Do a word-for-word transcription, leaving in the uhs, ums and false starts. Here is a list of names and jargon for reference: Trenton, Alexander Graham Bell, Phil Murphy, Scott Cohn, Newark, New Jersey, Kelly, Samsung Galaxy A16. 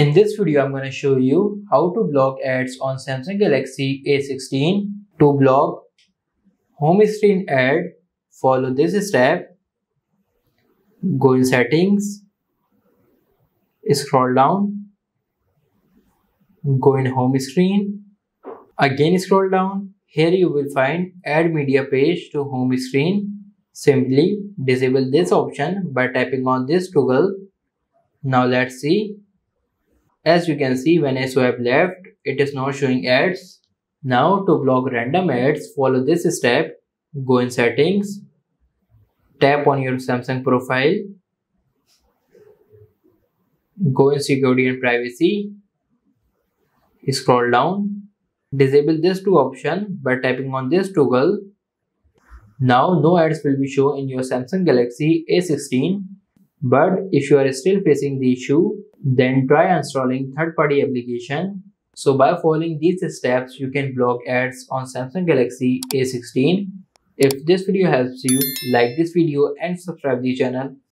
In this video, I'm going to show you how to block ads on Samsung Galaxy A sixteen. To block home screen ad, follow this step. Go in settings, scroll down, go in home screen, again scroll down. Here you will find add media page to home screen. Simply disable this option by tapping on this toggle. Now let's see. As you can see, when I swipe left, it is not showing ads. Now to block random ads, follow this step. Go in settings, tap on your Samsung profile, go in security and privacy, scroll down, disable this two option by tapping on this toggle. Now no ads will be shown in your Samsung Galaxy A sixteen. But if you are still facing the issue, then try installing third-party application. So by following these steps, you can block ads on Samsung Galaxy A sixteen. If this video helps you, like this video and subscribe the channel